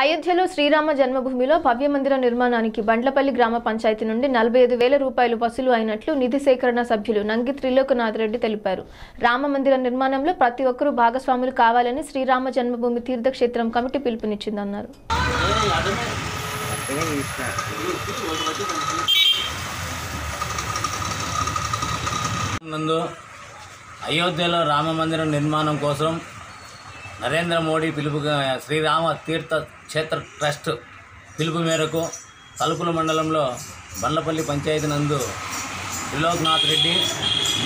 అయోధ్యలో శ్రీరామ జన్మభూమిలో భవ్య మందిర నిర్మాణానికి బండ్లపల్లి గ్రామ పంచాయతీ నుండి 45,000 రూపాయలు వసూలు అయినట్లు నిధి సేకరణ సభ్యులు నంగి త్రిలోకనాథ్ రెడ్డి తెలిపారు. రామ మందిర నిర్మాణంలో ప్రతి ఒక్కరూ భాగస్వాములు కావాలని శ్రీరామ జన్మభూమి తీర్థక్షేత్రం కమిటీ పిలుపునిచ్చిందన్నారు. అయోధ్యలో రామ మందిర నిర్మాణం కోసం నరేంద్ర మోడీ పిలుపు శ్రీరామ తీర్థ క్షేత్ర ట్రస్ట్ పిలుపు మేరకు తలుపుల మండలంలో బండ్లపల్లి పంచాయతీ నందు త్రిలోకనాథ్ రెడ్డి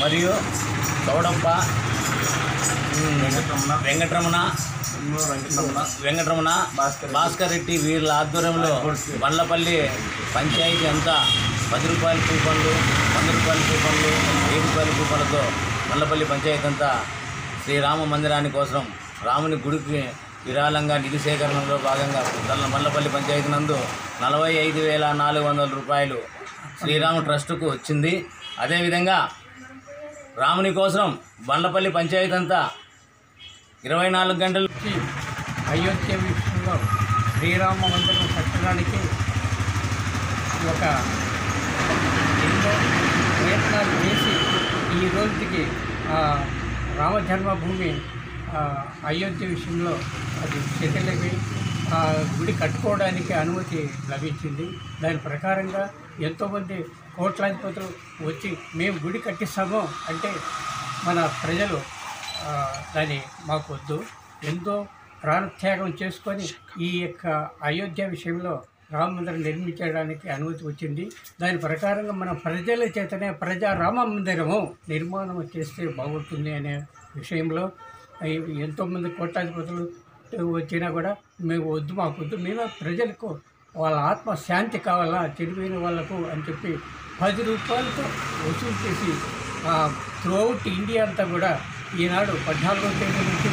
మరియు చౌడప్ప వెంకటరమణ భాస్కర్ రెడ్డి వీళ్ళ ఆధ్వర్యంలో బండ్లపల్లి పంచాయతీ అంతా 10 రూపాయల కూపన్లు, 100 రూపాయల కూపన్లు, 5 రూపాయల కూపన్లతో బండ్లపల్లి పంచాయతీ అంతా శ్రీరామ మందిరాని కోసం రాముని గుడికి విరాళంగా నిధి సేకరణలో భాగంగా బండ్లపల్లి పంచాయతీ నందు 45,400 రూపాయలు శ్రీరామ ట్రస్టుకు వచ్చింది. అదేవిధంగా రాముని కోసం బండ్లపల్లి పంచాయతీ అంతా 24 గంటలు అయోధ్య విషయంలో శ్రీరామ మందిరం కట్టడానికి ఒక ఎన్నో ప్రయత్నాలు చేసి ఈ రోజుకి రామ జన్మభూమి అయోధ్య విషయంలో అది చేతలకి గుడి కట్టుకోవడానికి అనుమతి లభించింది. దాని ప్రకారంగా ఎంతోమంది కోట్లాధిపతులు వచ్చి మేము గుడి కట్టిస్తాము అంటే మన ప్రజలు దాన్ని మాకు వద్దు, ఎంతో ప్రాణత్యాగం చేసుకొని ఈ యొక్క అయోధ్య విషయంలో రామ మందిరం నిర్మించడానికి అనుమతి వచ్చింది. దాని ప్రకారంగా మన ప్రజల చేతనే ప్రజా రామ మందిరము నిర్మాణం చేస్తే బాగుంటుంది అనే విషయంలో ఎంతోమంది కోటాధిపతులు వచ్చినా కూడా మేము వద్దు, మాకు వద్దు, మేమే ప్రజలకు వాళ్ళ ఆత్మ శాంతి కావాలా, చెడిపోయిన వాళ్ళకు అని చెప్పి 10 రూపాయలతో వసూలు చేసి త్రూఅవుట్ ఇండియా అంతా కూడా ఈనాడు 14వ తేదీ నుంచి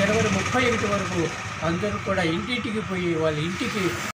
జనవరి 31 వరకు అందరూ కూడా ఇంటింటికి పోయి వాళ్ళ ఇంటికి